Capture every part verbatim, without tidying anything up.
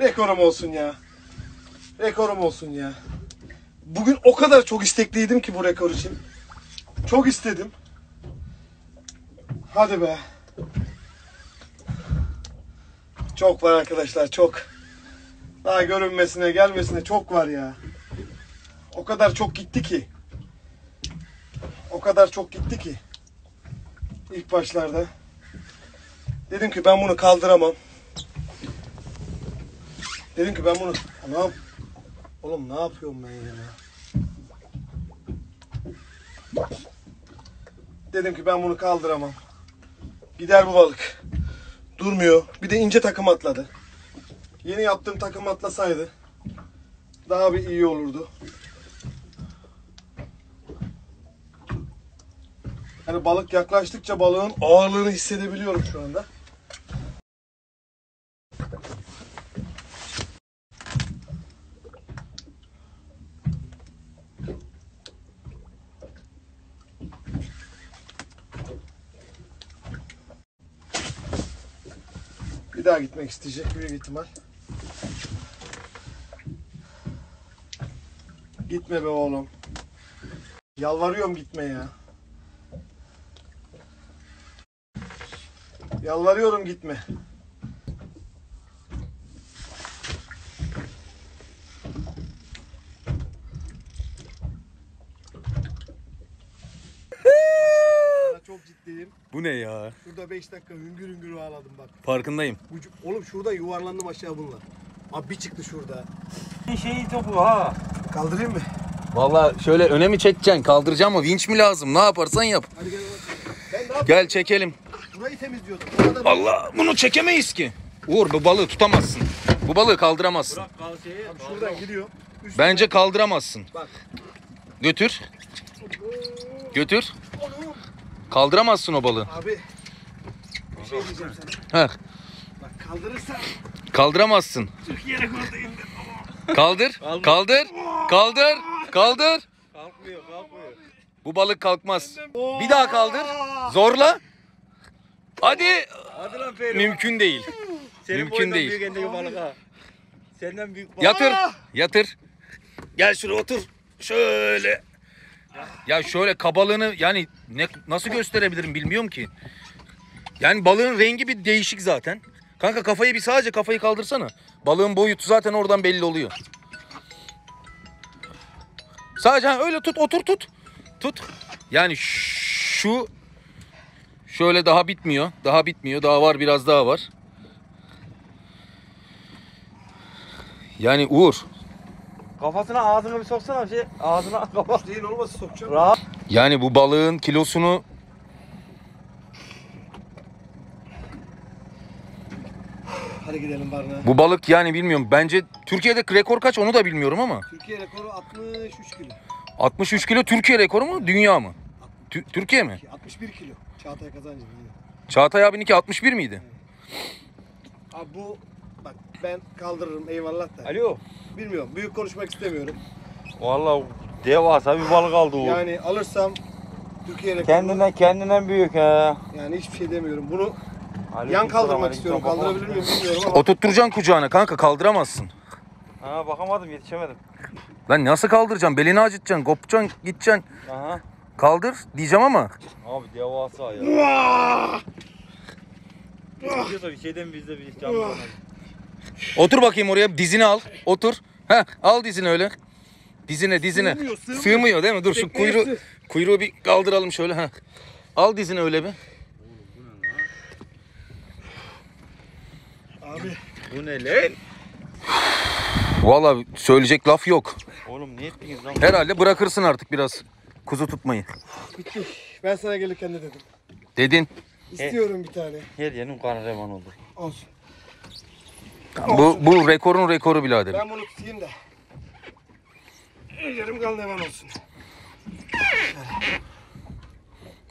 Rekorum olsun ya. Rekorum olsun ya. Bugün o kadar çok istekliydim ki bu rekor için. Çok istedim. Hadi be. Çok var arkadaşlar, çok. Daha görünmesine, gelmesine çok var ya. O kadar çok gitti ki. O kadar çok gitti ki. İlk başlarda. Dedim ki ben bunu kaldıramam. Dedim ki ben bunu... Anam. Oğlum ne yapıyorum ben ya? Dedim ki ben bunu kaldıramam. Gider bu balık. Durmuyor. Bir de ince takım atladı. Yeni yaptığım takım atlasaydı daha bir iyi olurdu. Yani balık yaklaştıkça balığın ağırlığını hissedebiliyorum şu anda. Bir daha gitmek isteyecek büyük ihtimal. Gitme be oğlum. Yalvarıyorum gitme ya. Yalvarıyorum gitme. Çok ciddiyim. Bu ne ya? Şurada beş dakika hüngür hüngür ağladım bak. Farkındayım. Bu, oğlum şurada yuvarlandım aşağı bununla. Abi bir çıktı şurada. Şeyi topu ha. Kaldırayım mı? Vallahi şöyle öne mi çekeceksin? Kaldıracağım mı? Vinç mi lazım? Ne yaparsan yap. Hadi gel bak. Gel çekelim. Burayı temizliyordum. Allah bunu çekemeyiz ki. Uğur bu balığı tutamazsın. Bu balığı kaldıramazsın. Bırak kal şeyi. Şuradan gidiyor. Üstüne... Bence kaldıramazsın. Bak. Götür. Götür. Kaldıramazsın o balığı. Abi bir şey diyeceğim sana. Heh. Bak kaldırırsan. Kaldıramazsın. Türkiye rekordayım. Kaldır. Kaldır. Kaldır. Kaldır. Kaldır. Kalkmıyor. Kalkmıyor. Bu balık kalkmaz. Bir daha kaldır. Zorla. Hadi. Hadi lan Feri. Mümkün değil. Senin mümkün değil. Büyük endeki balık ha. Senden büyük balık. Yatır. Yatır. Gel şuraya otur. Şöyle. Ya şöyle kabalığını yani ne, nasıl gösterebilirim bilmiyorum ki. Yani balığın rengi bir değişik zaten. Kanka kafayı bir sadece kafayı kaldırsana. Balığın boyutu zaten oradan belli oluyor. Sadece öyle tut otur tut. Tut. Yani şu şöyle daha bitmiyor. Daha bitmiyor. Daha var biraz daha var. Yani Uğur. Kafasına ağzına bir soksana bir şey. Ağzına kafası değil olmasın sokacağım. Rahat. Yani bu balığın kilosunu hadi gidelim barına. Bu balık yani bilmiyorum. Bence Türkiye'de rekor kaç onu da bilmiyorum ama. Türkiye rekoru altmış üç kilo. altmış üç kilo Türkiye rekoru mu? Dünya mı? Tü Türkiye mi? altmış bir kilo. Çağatay Kazancı. Çağatay abininki altmış bir miydi? Evet. Abi bu bak ben kaldırırım eyvallah da. Alo. Bilmiyorum. Büyük konuşmak istemiyorum. Vallahi devasa bir balık aldı o. Yani alırsam Türkiye'ye kendinden kendinden büyük ha. Yani hiçbir şey demiyorum. Bunu Ali yan kaldırmak istiyorum. Kaldırabilir miyim bilmiyorum ama. Oturtturacaksın kucağına kanka kaldıramazsın. Ha bakamadım yetişemedim. Lan nasıl kaldıracaksın? Belini acıtacaksın, kopacaksın, gideceksin. Aha. Kaldır diyeceğim ama. Abi devasa ya. Biliyorsun bir şeyden bizde bir canlı. Otur bakayım oraya dizini al. Otur. Heh, al dizini öyle. Dizine dizine. Sığmıyor, sığmıyor. Sığmıyor değil mi? Dur şu kuyruğu, kuyruğu bir kaldıralım şöyle. Heh. Al dizini öyle bir. Abi bu ne lan? Vallahi söyleyecek laf yok. Oğlum ne ettiniz lan? Herhalde bırakırsın artık biraz kuzu tutmayı. Bitti. Ben sana gelirken de dedim. Dedin. İstiyorum bir tane. Her yerin kahraman oldu. Olsun. Bu, bu rekorun rekoru birader. Ben bunu tutayım da. Yarım kalın hemen olsun.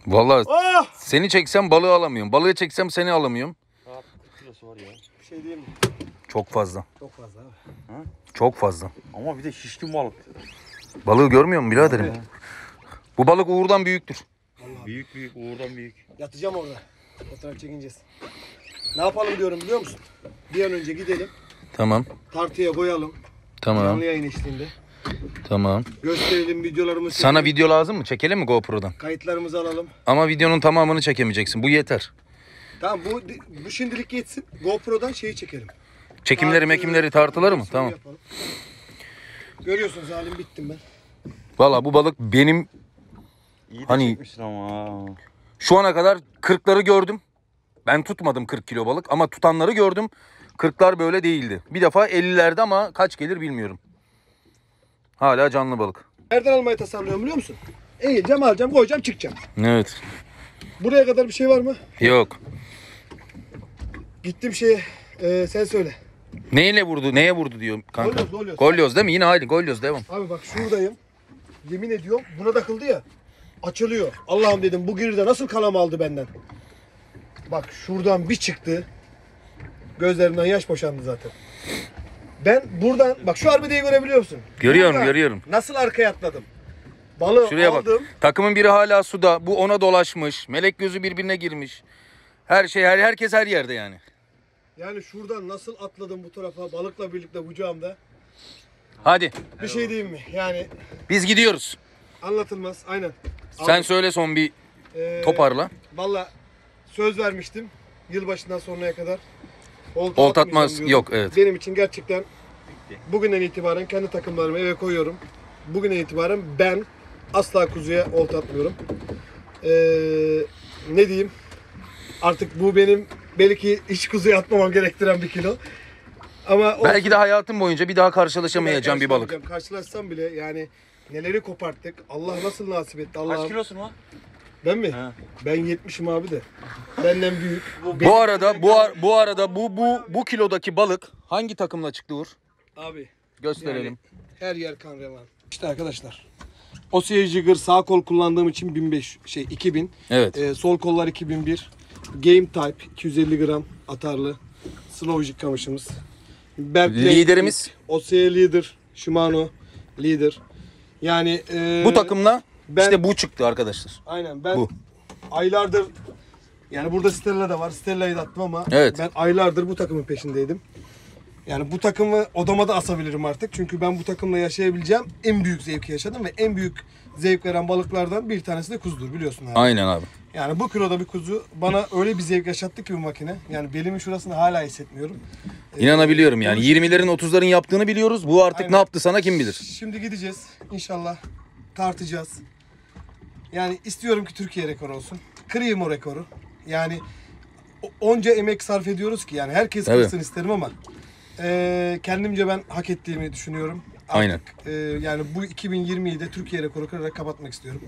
Vallahi oh! Seni çeksem balığı alamıyorum. Balığı çeksem seni alamıyorum. Abi, bir şey diyeyim mi? Çok fazla. Çok fazla abi. Ha? Çok fazla. Ama bir de şişkin balık. Balığı görmüyor musun biraderim? Abi. Bu balık Uğur'dan büyüktür. Vallahi. Büyük büyük Uğur'dan büyük. Yatacağım orada. Fotoğraf çekineceğiz. Ne yapalım diyorum biliyor musun? Bir an önce gidelim. Tamam. Tartıya koyalım. Tamam. Canlı yayın eşliğinde. Tamam. Gösterelim videolarımızı. Sana çekelim. Video lazım mı? Çekelim mi GoPro'dan? Kayıtlarımızı alalım. Ama videonun tamamını çekemeyeceksin. Bu yeter. Tamam bu bu şimdilik yetsin. GoPro'dan şeyi çekelim. Çekimleri mekimleri tartılar mı? Tamam. Yapalım. Görüyorsunuz halim bittim ben. Valla bu balık benim İyi hani ama. Şu ana kadar kırkları gördüm. Ben tutmadım kırk kilo balık ama tutanları gördüm. kırklar böyle değildi. Bir defa ellilerde ama kaç gelir bilmiyorum. Hala canlı balık. Nereden almayı tasarlıyorum biliyor musun? Eğileceğim, alacağım, koyacağım, çıkacağım. Evet. Buraya kadar bir şey var mı? Yok. Gittim şeye, e, sen söyle. Neyle vurdu, neye vurdu diyor kanka. Golyoz, golyoz. Golyoz değil mi? Yine aynı golyoz devam. Abi bak şuradayım. Yemin ediyorum buna takıldı ya. Açılıyor. Allah'ım dedim bu girde nasıl kalam aldı benden. Bak şuradan bir çıktı. Gözlerimden yaş boşandı zaten. Ben buradan, bak şu arbedeyi görebiliyor musun? Görüyorum, buradan görüyorum. Nasıl arkaya atladım? Balığı şuraya aldım. Bak. Takımın biri hala suda. Bu ona dolaşmış. Melek gözü birbirine girmiş. Her şey, her herkes her yerde yani. Yani şuradan nasıl atladım bu tarafa balıkla birlikte bucağımda. Hadi. Bir şey diyeyim mi? Yani. Biz gidiyoruz. Anlatılmaz, aynen. Sen aldım. Söyle son bir ee, toparla. Valla söz vermiştim. Yılbaşından sonraya kadar. Olta, Olta atmaz yok evet. Benim için gerçekten bugünden itibaren kendi takımlarımı eve koyuyorum. Bugünden itibaren ben asla kuzuya olta atmıyorum. Ee, ne diyeyim? Artık bu benim belki hiç kuzuya atmamam gerektiren bir kilo. Ama belki olsun, de hayatım boyunca bir daha karşılaşamayacağım bir balık. Karşılaşsam bile yani neleri koparttık. Allah nasıl nasip etti. Allah kaç kilosun o? Ben mi? He. Ben yetmişim abi de. Benden büyük. Bu, bu arada bu ar bu arada bu bu bu kilodaki balık hangi takımla çıktı Uğur? Abi gösterelim. Yani her yer kan revan. İşte arkadaşlar. Ocey Cigır sağ kol kullandığım için bin beş şey iki bin. Evet. Ee, sol kollar iki bin bir. Game type iki yüz elli gram atarlı. Snowy Cık kamışımız. Berkley, liderimiz Ocey lider, Shimano lider. Yani e bu takımla ben, işte bu çıktı arkadaşlar. Aynen ben bu. Aylardır yani burada Stella da var. Stella'yı da attım ama evet, ben aylardır bu takımın peşindeydim. Yani bu takımı odama da asabilirim artık. Çünkü ben bu takımla yaşayabileceğim en büyük zevki yaşadım ve en büyük zevk veren balıklardan bir tanesi de kuzudur biliyorsun abi. Aynen abi. Yani bu kiloda bir kuzu bana öyle bir zevk yaşattı ki bu makine. Yani belimin şurasını hala hissetmiyorum. İnanabiliyorum ee, yani. yirmilerin otuzların yaptığını biliyoruz. Bu artık aynen, ne yaptı sana kim bilir. Şimdi gideceğiz inşallah. Tartacağız. Yani istiyorum ki Türkiye rekoru olsun. Kırayım o rekoru. Yani onca emek sarf ediyoruz ki yani herkes kırsın isterim ama e, kendimce ben hak ettiğimi düşünüyorum. Artık, aynen. E, yani bu iki bin yirmiyi de Türkiye rekoru kırarak kapatmak istiyorum.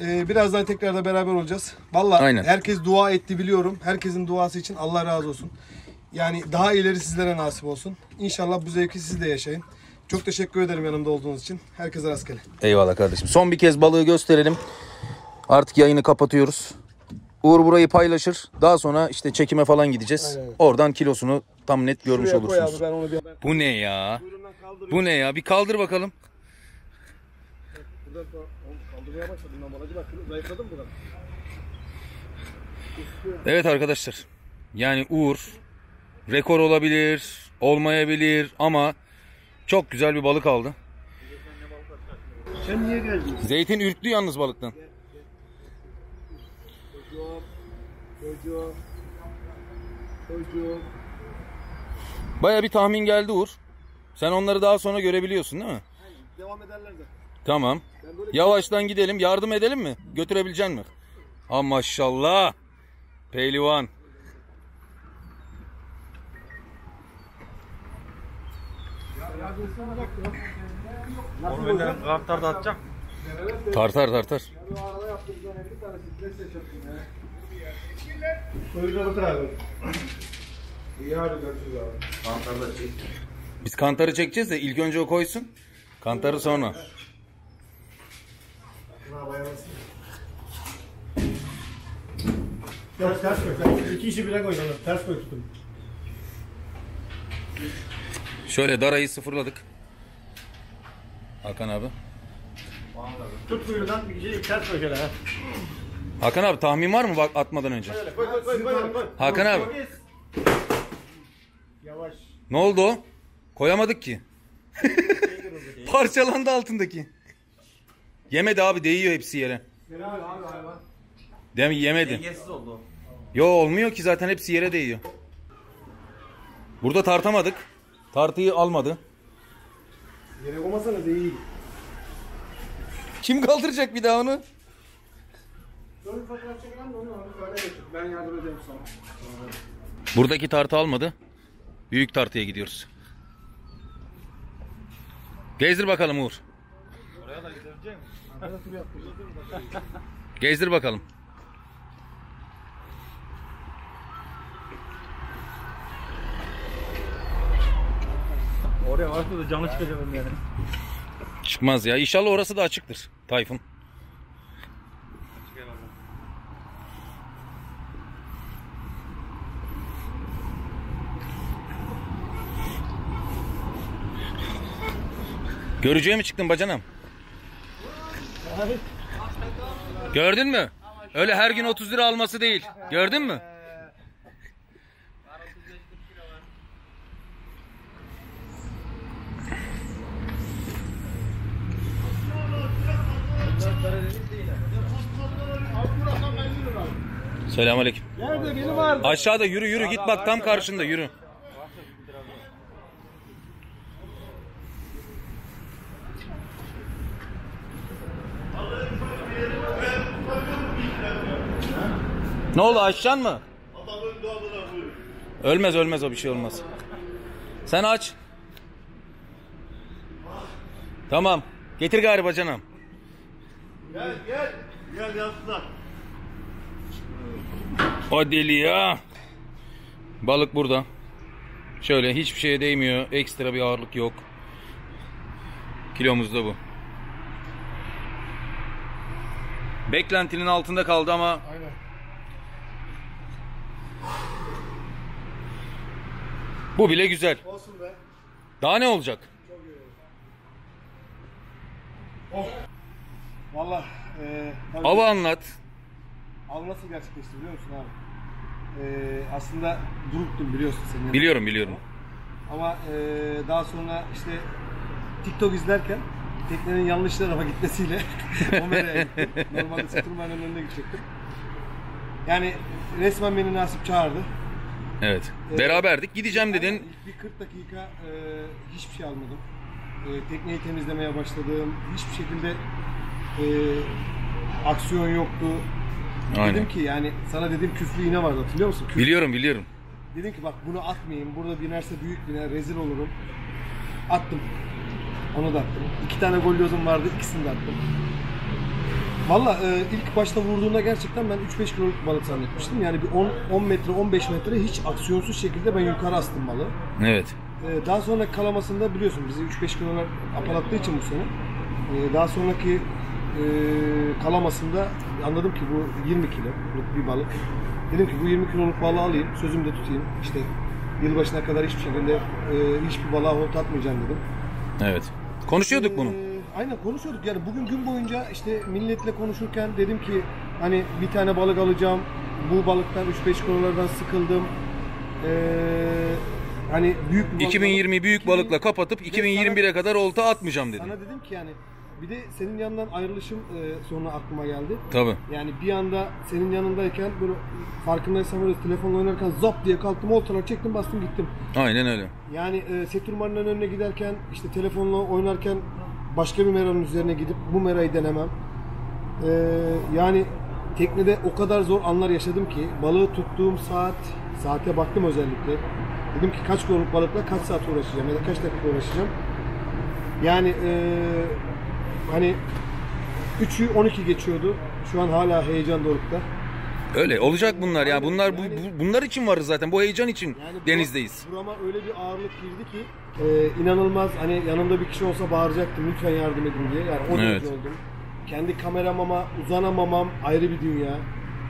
E, birazdan tekrar da beraber olacağız. Vallahi herkes dua etti biliyorum. Herkesin duası için Allah razı olsun. Yani daha ileri sizlere nasip olsun. İnşallah bu zevki siz de yaşayın. Çok teşekkür ederim yanımda olduğunuz için. Herkese rastgele. Eyvallah kardeşim. Son bir kez balığı gösterelim. Artık yayını kapatıyoruz. Uğur burayı paylaşır. Daha sonra işte çekime falan gideceğiz. Aynen. Oradan kilosunu tam net görmüş şuraya olursunuz. Abi, onu bir... Bu ne ya? Bu ne ya? Bir kaldır bakalım. Buradan kaldırmaya başladım. Ambalajı bak. Zayıfladım buradan. Evet arkadaşlar. Yani Uğur rekor olabilir, olmayabilir ama çok güzel bir balık aldı. Sen niye geldin? Zeytin ürktü yalnız balıktan. Gel, gel. Çocuğum, çocuğum, çocuğum. Baya bir tahmin geldi Uğur. Sen onları daha sonra görebiliyorsun değil mi? Hayır, devam ederler de. Tamam. Yavaştan bir... gidelim. Yardım edelim mi? Götürebilecek mi? Ha maşallah. Pehlivan. Onu benden tartar da atacak. Tartar tartar. Biz kantarı çekeceğiz de ilk önce o koysun. Kantarı sonra. Ters koy. İki işi bile koyalım. Ters koy tutun. Şöyle darayı sıfırladık. Hakan abi. Tut buyurdan bir şey ters koy şöyle. Hakan abi tahmin var mı bak atmadan önce? Şöyle, koy, koy, koy, koy, koy. Hakan abi. Yavaş. Ne oldu o? Koyamadık ki. Parçalandı altındaki. Yemedi abi, değiyor hepsi yere. Helal abi hayvan. Değil mi? Yemedi. Dengesiz oldu. Yo olmuyor ki zaten, hepsi yere değiyor. Burada tartamadık. Tartıyı almadı. Yere koymasanız iyi. Kim kaldıracak bir daha onu? Ben yardım edeyim sana. Buradaki tartı almadı. Büyük tartıya gidiyoruz. Gezdir bakalım Uğur. Oraya da gidebilecek misin? Gezdir bakalım. Oraya varsa da canlı çıkacak yani. Çıkmaz ya. İnşallah orası da açıktır Tayfun. Görücüye mi çıktın bacanam? Gördün mü? Öyle her gün otuz lira alması değil. Gördün mü? Selamünaleyküm. Aşağıda yürü yürü git, bak tam karşında yürü. Ne oldu, açacaksın mı? Ölmez ölmez, o bir şey olmaz. Sen aç. Tamam. Getir gari bacanam. Gel gel. Gel yatsınlar. O deli ya. Balık burada. Şöyle hiçbir şeye değmiyor. Ekstra bir ağırlık yok. Kilomuz da bu. Beklentinin altında kaldı ama. Aynen. Bu bile güzel. Olsun be. Daha ne olacak? Çok iyi oldu. Oh. Valla. E, avı anlat. Avı nasıl gerçekleşti biliyor musun abi? E, aslında duruktum biliyorsun senin. Biliyorum biliyorum. Ama e, daha sonra işte TikTok izlerken teknenin yanlış tarafa gitmesiyle o meraya gittim. Normalde sıtırmanın önüne gidecektim. Yani resmen beni nasip çağırdı. Evet. Ee, Beraberdik. Gideceğim dedin. Yani bir kırk dakika e, hiçbir şey almadım. E, tekneyi temizlemeye başladım. Hiçbir şekilde e, aksiyon yoktu. Aynen. Dedim ki yani sana dedim küflü iğne vardı, hatırlıyor musun? Küflü. Biliyorum biliyorum. Dedim ki bak bunu atmayayım. Burada binerse büyük biner. Rezil olurum. Attım. Onu da attım. İki tane golyozum vardı. İkisini de attım. Valla e, ilk başta vurduğunda gerçekten ben üç beş kiloluk balık zannetmiştim. Yani bir on metre on beş metre hiç aksiyonsuz şekilde ben yukarı astım balığı. Evet. E, daha sonra kalamasında biliyorsun bizi üç beş kilolar apalattığı için bu sene. E, daha sonraki e, kalamasında anladım ki bu yirmi kiloluk bir balık. Dedim ki bu yirmi kiloluk balığı alayım, sözümde tutayım. İşte yılbaşına kadar hiçbir şekilde e, hiçbir balığa holt atmayacağım dedim. Evet. Konuşuyorduk e, bunu. Aynen konuşuyorduk yani, bugün gün boyunca işte milletle konuşurken dedim ki hani bir tane balık alacağım, bu balıktan üç beş kilolardan sıkıldım, ee, hani büyük balık iki bin yirmi büyük iki bin, balıkla kapatıp iki bin yirmi bire kadar olta atmayacağım dedim. Sana dedim ki yani bir de senin yanından ayrılışım e, sonra aklıma geldi. Tabii. Yani bir anda senin yanındayken böyle farkındaysan böyle telefonla oynarken zap diye kalktım, oltalar çektim, bastım gittim. Aynen öyle. Yani e, Seturman'ın önüne giderken işte telefonla oynarken başka bir meranın üzerine gidip bu merayı denemem. Ee, yani teknede o kadar zor anlar yaşadım ki balığı tuttuğum saat, saate baktım özellikle. Dedim ki kaç kiloluk balıkla kaç saat uğraşacağım ya da kaç dakika uğraşacağım. Yani ee, hani üçü on iki geçiyordu. Şu an hala heyecan dorukta. Öyle olacak bunlar ya. Bunlar yani, bu, bunlar için varız zaten. Bu heyecan için yani denizdeyiz. Burama öyle bir ağırlık girdi ki e, inanılmaz. Hani yanımda bir kişi olsa bağıracaktım lütfen yardım edin diye. Yani o evet. Oldum. Kendi kameramama uzanamamam ayrı bir dünya.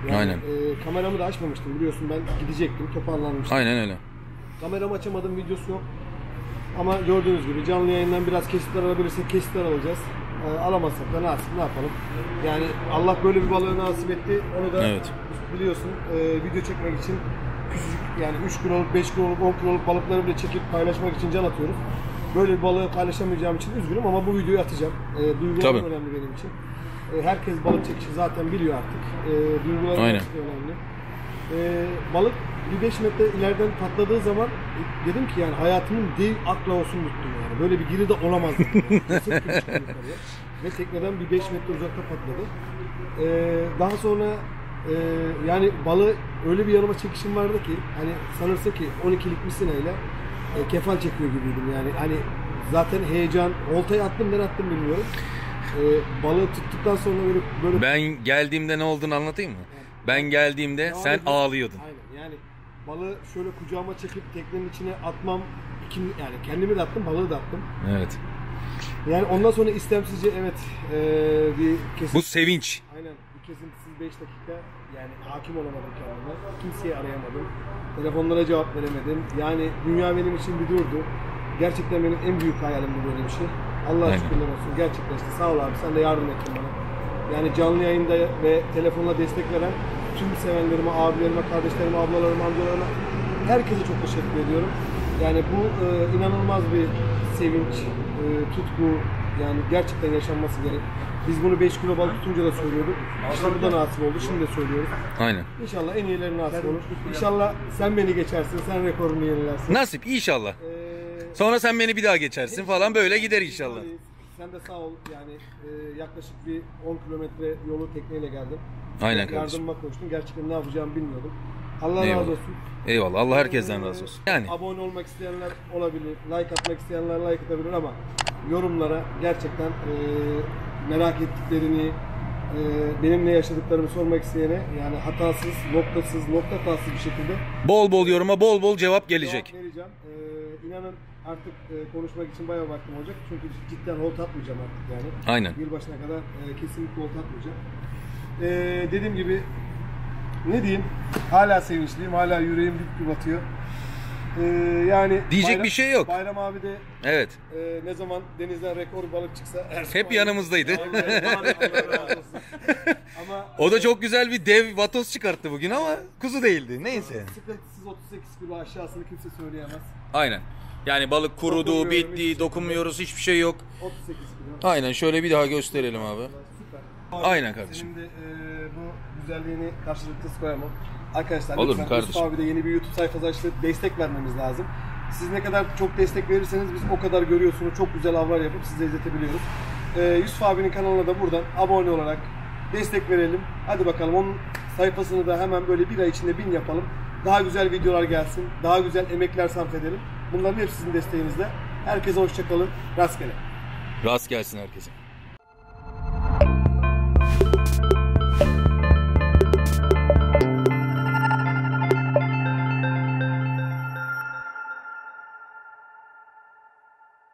Yani, aynen. E, kameramı da açmamıştım biliyorsun, ben gidecektim, toparlanmıştım. Aynen öyle. Kameramı açamadım, videosu yok. Ama gördüğünüz gibi canlı yayından biraz kesitler alabilirsek kesitler alacağız. E, alamazsak da nasip, ne yapalım. Yani Allah böyle bir balığı nasip etti. Onu da evet, biliyorsun e, video çekmek için küçücük, yani üç kiloluk, beş kiloluk, on kiloluk balıkları bile çekip paylaşmak için can atıyoruz. Böyle bir balığı paylaşamayacağım için üzgünüm ama bu videoyu atacağım. E, duygularım önemli benim için. E, herkes balık çekişi zaten biliyor artık. E, duygularım önemli. E, balık bir beş metre ileriden patladığı zaman dedim ki yani hayatımın dev akla olsun tuttum yani. Böyle bir giri de olamaz. Ve tekneden bir beş metre uzakta patladı. E, daha sonra e, yani balığı öyle bir yanıma çekişim vardı ki hani sanırsa ki on ikilik misinayla e, kefal çekiyor gibiydim yani. Hani zaten heyecan, oltayı attım ben attım bilmiyorum. E, balığı tuttuktan sonra böyle, böyle... Ben geldiğimde ne olduğunu anlatayım mı? Yani, ben geldiğimde ya sen abi, ağlıyordun. Aynen yani balığı şöyle kucağıma çekip teknenin içine atmam, kim, yani kendimi de attım, balığı da attım. Evet. Yani ondan sonra istemsizce evet ee, bir kesin. Bu sevinç. Aynen bir kesintisiz beş dakika yani hakim olamadım kendime. Kimseyi arayamadım. Telefonlara cevap veremedim. Yani dünya benim için bir durdu. Gerçekten benim en büyük hayalimdi böyle bir şey. Allah'a şükürler olsun gerçekleşti. Sağ ol abi, sen de yardım ettin bana. Yani canlı yayında ve telefonla destek veren tüm sevenlerime, abilerime, kardeşlerime, ablalarıma, amcalarıma, herkese çok teşekkür ediyorum. Yani bu e, inanılmaz bir sevinç, e, tutku, yani gerçekten yaşanması gerek. Biz bunu beş kilo balık tutunca da söylüyorduk. İşte bu da nasip oldu, şimdi de söylüyoruz. Aynen. İnşallah en iyileri nasip olur. İnşallah sen beni geçersin, sen rekorunu yenilersin. Nasip inşallah. Ee, Sonra sen beni bir daha geçersin falan, böyle gider inşallah. Sen de sağ ol yani e, yaklaşık bir on kilometre yolu tekneyle geldim. Aynen yani kardeşim. Yardımıma koştum. Gerçekten ne yapacağımı bilmiyordum. Allah eyvallah, razı olsun. Eyvallah. Allah herkesten ee, razı olsun. Yani abone olmak isteyenler olabilir. Like atmak isteyenler like atabilir ama yorumlara gerçekten e, merak ettiklerini, e, benimle yaşadıklarımı sormak isteyene yani hatasız, noktasız, nokta hatasız bir şekilde bol bol yoruma bol bol cevap gelecek. Cevap vereceğim. E, inanın artık e, konuşmak için bayağı vaktim olacak. Çünkü cidden hold atmayacağım artık yani. Aynen. Yılbaşına kadar e, kesinlikle hold atmayacağım. E, dediğim gibi ne diyeyim? Hala sevinçliyim. Hala yüreğim dip dip atıyor. E, yani diyecek bayram, bir şey yok. Bayram abi de evet. E, ne zaman denizden rekor balık çıksa Ersun hep abi, yanımızdaydı. Abi, abi, ama, o da çok güzel bir dev vatoz çıkarttı bugün ama kuzu değildi. Neyse. Sıkıntısız otuz sekiz kilo aşağısını kimse söyleyemez. Aynen. Yani balık kurudu, bitti, dokunmuyoruz, hiçbir şey yok. otuz sekiz kilo. Aynen, şöyle bir daha gösterelim abi. Süper. Aynen kardeşim. Şimdi e, bu güzelliğini karşılıksız koyamam. Arkadaşlar olur lütfen Yusuf abi de yeni bir YouTube sayfası açtı. Destek vermemiz lazım. Siz ne kadar çok destek verirseniz biz o kadar görüyorsunuz. Çok güzel avlar yapıp size izletebiliyoruz. E, Yusuf abinin kanalına da buradan abone olarak destek verelim. Hadi bakalım onun sayfasını da hemen böyle bir ay içinde bin yapalım. Daha güzel videolar gelsin. Daha güzel emekler sarf edelim. Bunların hepsinin desteğinizle. Herkese hoşça kalın. Rastgele. Rast gelsin herkese.